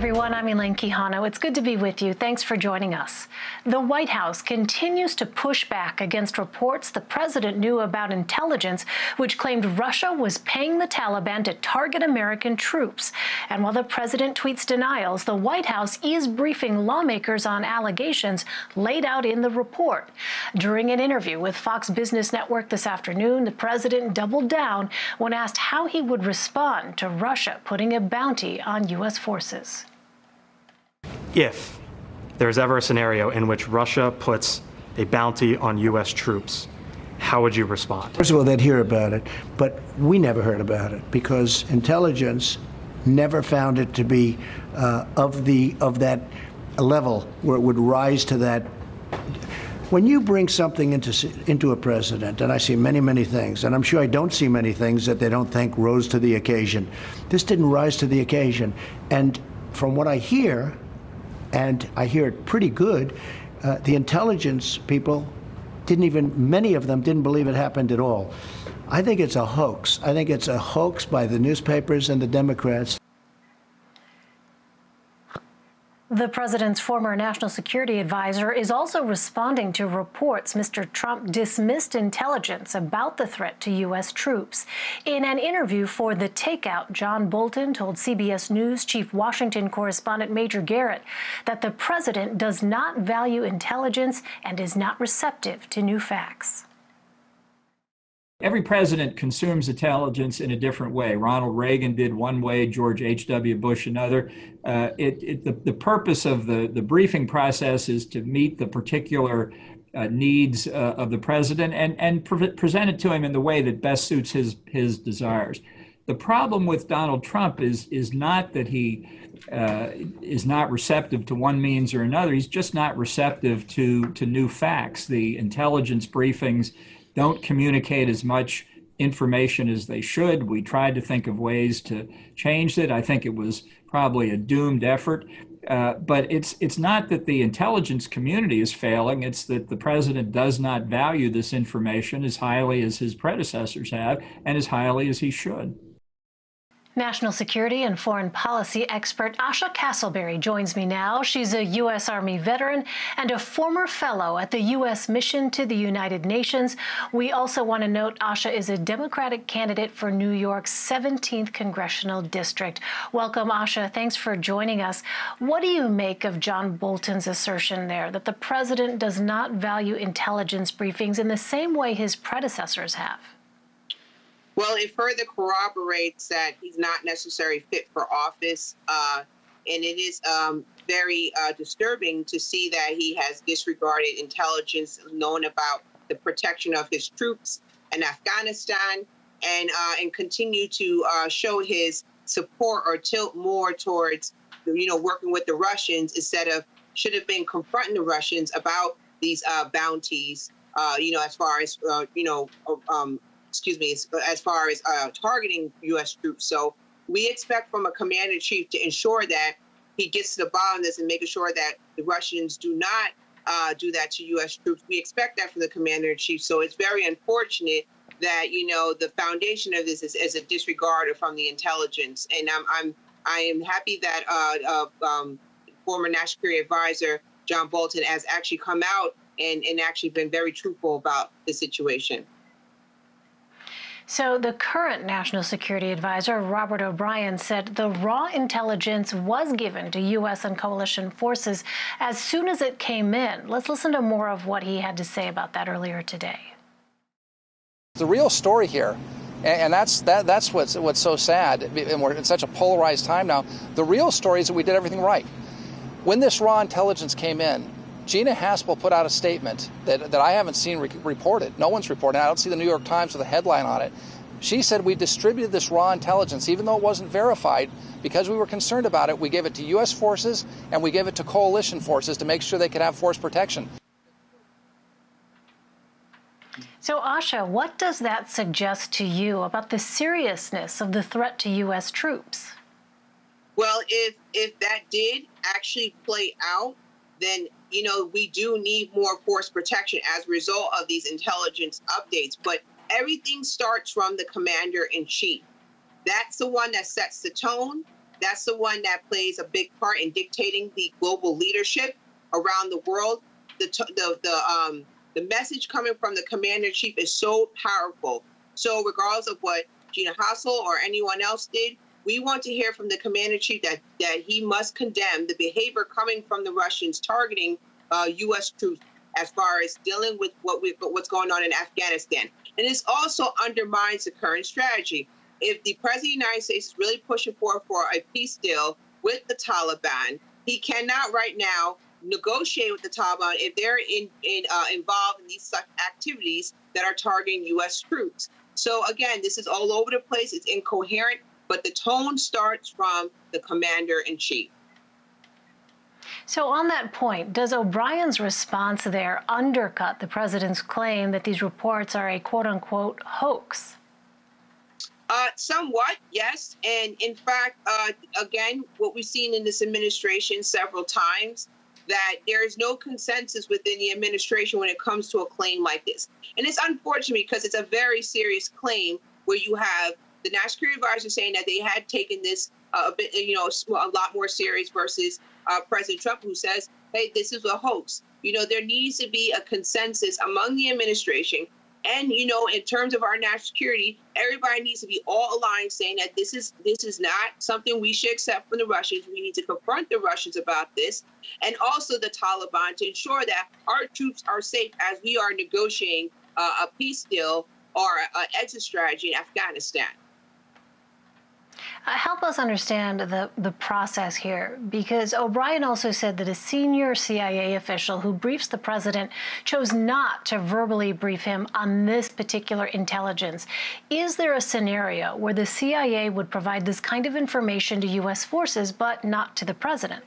everyone. I'm Elaine Quijano. It's good to be with you. Thanks for joining us. The White House continues to push back against reports the president knew about intelligence, which claimed Russia was paying the Taliban to target American troops. And while the president tweets denials, the White House is briefing lawmakers on allegations laid out in the report. During an interview with Fox Business Network this afternoon, the president doubled down when asked how he would respond to Russia putting a bounty on U.S. forces. If there's ever a scenario in which Russia puts a bounty on U.S. troops, how would you respond? First of all, they'd hear about it, but we never heard about it because intelligence never found it to be of that level where it would rise to that. When you bring something into a president, and I see many, many things, and I'm sure I don't see many things that they don't think rose to the occasion. This didn't rise to the occasion. And from what I hear, and I hear it pretty good, the intelligence people didn't even, many of them didn't believe it happened at all. I think it's a hoax. I think it's a hoax by the newspapers and the Democrats. The president's former national security advisor is also responding to reports Mr. Trump dismissed intelligence about the threat to U.S. troops. In an interview for The Takeout, John Bolton told CBS News chief Washington correspondent Major Garrett that the president does not value intelligence and is not receptive to new facts. Every president consumes intelligence in a different way. Ronald Reagan did one way, George H.W. Bush another. The purpose of the briefing process is to meet the particular needs of the president and present it to him in the way that best suits his desires. The problem with Donald Trump is not that he is not receptive to one means or another. He's just not receptive to new facts. The intelligence briefings don't communicate as much information as they should. We tried to think of ways to change it. I think it was probably a doomed effort. But it's not that the intelligence community is failing. It's that the president does not value this information as highly as his predecessors have and as highly as he should. National security and foreign policy expert Asha Castleberry joins me now. She's a U.S. Army veteran and a former fellow at the U.S. Mission to the United Nations. We also want to note Asha is a Democratic candidate for New York's 17th Congressional District. Welcome, Asha. Thanks for joining us. What do you make of John Bolton's assertion there that the president does not value intelligence briefings in the same way his predecessors have? Well, it further corroborates that he's not necessarily fit for office, and it is very disturbing to see that he has disregarded intelligence known about the protection of his troops in Afghanistan, and continue to show his support or tilt more towards, working with the Russians instead of should have been confronting the Russians about these bounties, as far as targeting U.S. troops. So we expect from a commander-in-chief to ensure that he gets to the bottom of this and making sure that the Russians do not do that to U.S. troops. We expect that from the commander-in-chief. So it's very unfortunate that, the foundation of this is a disregard from the intelligence. And I am happy that former national security advisor John Bolton has actually come out and actually been very truthful about the situation. So the current national security advisor, Robert O'Brien, said the raw intelligence was given to U.S. and coalition forces as soon as it came in. Let's listen to more of what he had to say about that earlier today. The real story here, and that's what's so sad, and we're in such a polarized time now, the real story is that we did everything right. When this raw intelligence came in, Gina Haspel put out a statement that I haven't seen reported. No one's reported. I don't see the New York Times with a headline on it. She said we distributed this raw intelligence, even though it wasn't verified, because we were concerned about it. We gave it to U.S. forces and we gave it to coalition forces to make sure they could have force protection. So, Asha, what does that suggest to you about the seriousness of the threat to U.S. troops? Well, if that did actually play out, then we do need more force protection as a result of these intelligence updates. But everything starts from the commander in chief. That's the one that sets the tone. That's the one that plays a big part in dictating the global leadership around the world. The message coming from the commander-in-chief is so powerful. So regardless of what Gina Haspel or anyone else did, we want to hear from the commander-in-chief that he must condemn the behavior coming from the Russians targeting U.S. troops as far as dealing with what's going on in Afghanistan. And this also undermines the current strategy. If the President of the United States is really pushing for a peace deal with the Taliban, he cannot right now negotiate with the Taliban if they're involved in these activities that are targeting U.S. troops. So again, this is all over the place. It's incoherent, but the tone starts from the commander-in-chief. So on that point, does O'Brien's response there undercut the president's claim that these reports are a quote-unquote hoax? Somewhat, yes. And in fact, again, what we've seen in this administration several times, that there is no consensus within the administration when it comes to a claim like this. And it's unfortunate because it's a very serious claim where you have the National Security Advisor saying that they had taken this a bit, you know, a lot more serious versus President Trump, who says, hey, this is a hoax. You know, there needs to be a consensus among the administration. And, you know, in terms of our national security, everybody needs to be all aligned saying that this is not something we should accept from the Russians. We need to confront the Russians about this and also the Taliban to ensure that our troops are safe as we are negotiating a peace deal or an exit strategy in Afghanistan. Help us understand the process here, because O'Brien also said that a senior CIA official who briefs the president chose not to verbally brief him on this particular intelligence. Is there a scenario where the CIA would provide this kind of information to U.S. forces but not to the president?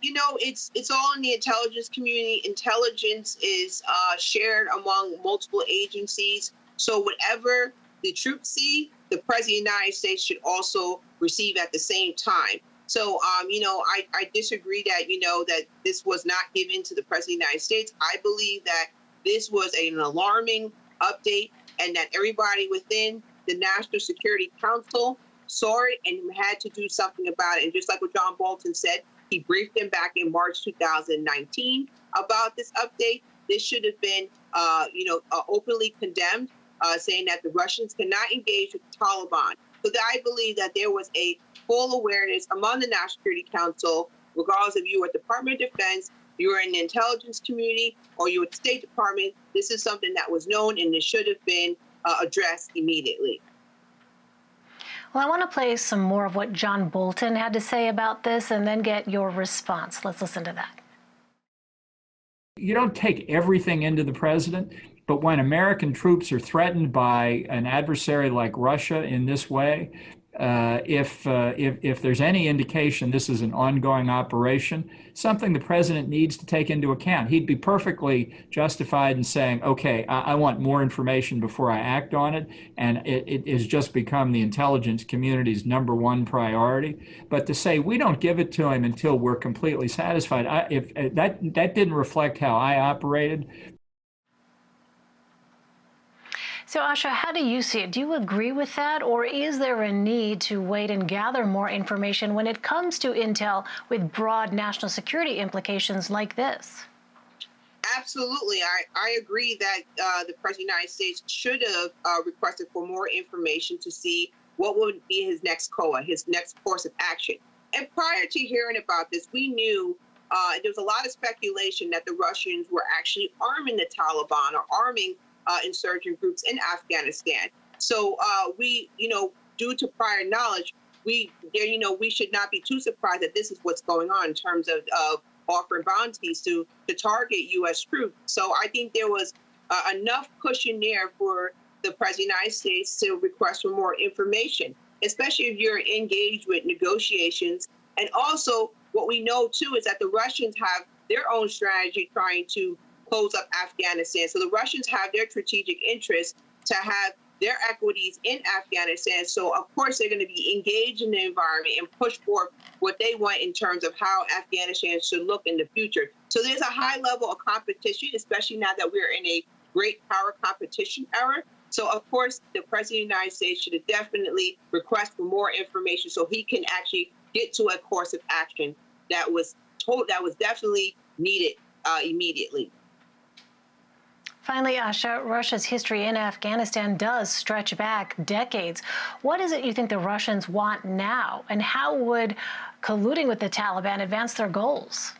You know, it's all in the intelligence community. Intelligence is shared among multiple agencies, so whatever the troops see, the President of the United States should also receive at the same time. So, you know, I disagree that, you know, that this was not given to the President of the United States. I believe that this was an alarming update and that everybody within the National Security Council saw it and had to do something about it. And just like what John Bolton said, he briefed him back in March 2019 about this update. This should have been, you know, openly condemned. Saying that the Russians cannot engage with the Taliban. So I believe that there was a full awareness among the National Security Council, regardless if you were at the Department of Defense, you were in the intelligence community, or you were at the State Department. This is something that was known, and it should have been addressed immediately. Well, I want to play some more of what John Bolton had to say about this and then get your response. Let's listen to that. You don't take everything into the president. But when American troops are threatened by an adversary like Russia in this way, if there's any indication this is an ongoing operation, something the president needs to take into account. He'd be perfectly justified in saying, okay, I want more information before I act on it, and it has just become the intelligence community's #1 priority. But to say we don't give it to him until we're completely satisfied, that didn't reflect how I operated. So, Asha, how do you see it? Do you agree with that, or is there a need to wait and gather more information when it comes to intel with broad national security implications like this? Absolutely. I agree that the President of the United States should have requested for more information to see what would be his next COA, his next course of action. And prior to hearing about this, we knew there was a lot of speculation that the Russians were actually arming the Taliban or arming insurgent groups in Afghanistan. So we, you know, due to prior knowledge, you know, we should not be too surprised that this is what's going on in terms of offering bounties to target U.S. troops. So I think there was enough cushion there for the President of the United States to request for more information, especially if you're engaged with negotiations. And also what we know, too, is that the Russians have their own strategy trying to close up Afghanistan. So the Russians have their strategic interest to have their equities in Afghanistan. So, of course, they're going to be engaged in the environment and push forth what they want in terms of how Afghanistan should look in the future. So there's a high level of competition, especially now that we're in a great power competition era. So, of course, the President of the United States should have definitely requested for more information so he can actually get to a course of action that was told, that was definitely needed immediately. Finally, Asha, Russia's history in Afghanistan does stretch back decades. What is it you think the Russians want now, and how would colluding with the Taliban advance their goals?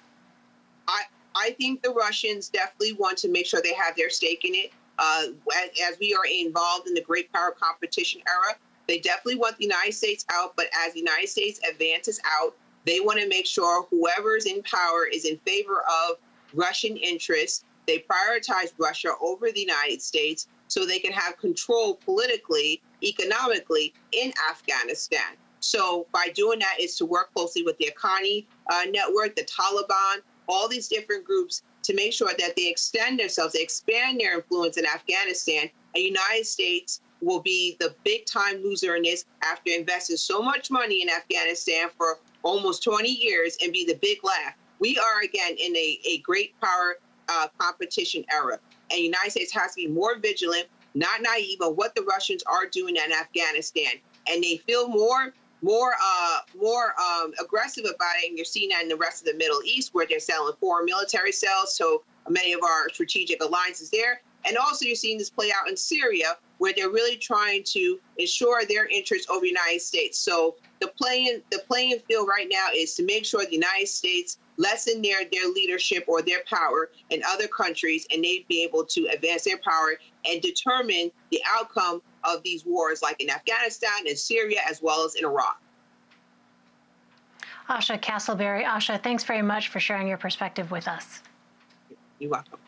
I think the Russians definitely want to make sure they have their stake in it. As we are involved in the great power competition era, they definitely want the United States out. But as the United States advances out, they want to make sure whoever's in power is in favor of Russian interests. They prioritize Russia over the United States so they can have control politically, economically in Afghanistan. So by doing that is to work closely with the Akhani network, the Taliban, all these different groups to make sure that they extend themselves, they expand their influence in Afghanistan. And the United States will be the big-time loser in this after investing so much money in Afghanistan for almost 20 years and be the big laugh. We are, again, in a great power competition era. And the United States has to be more vigilant, not naive, on what the Russians are doing in Afghanistan. And they feel more aggressive about it. And you're seeing that in the rest of the Middle East, where they're selling foreign military sales. So many of our strategic alliances there. And also you're seeing this play out in Syria, where they're really trying to ensure their interests over the United States. So the playing field right now is to make sure the United States lessen their leadership or their power in other countries, and they'd be able to advance their power and determine the outcome of these wars, like in Afghanistan and Syria, as well as in Iraq. Asha Castleberry. Asha, thanks very much for sharing your perspective with us. You're welcome.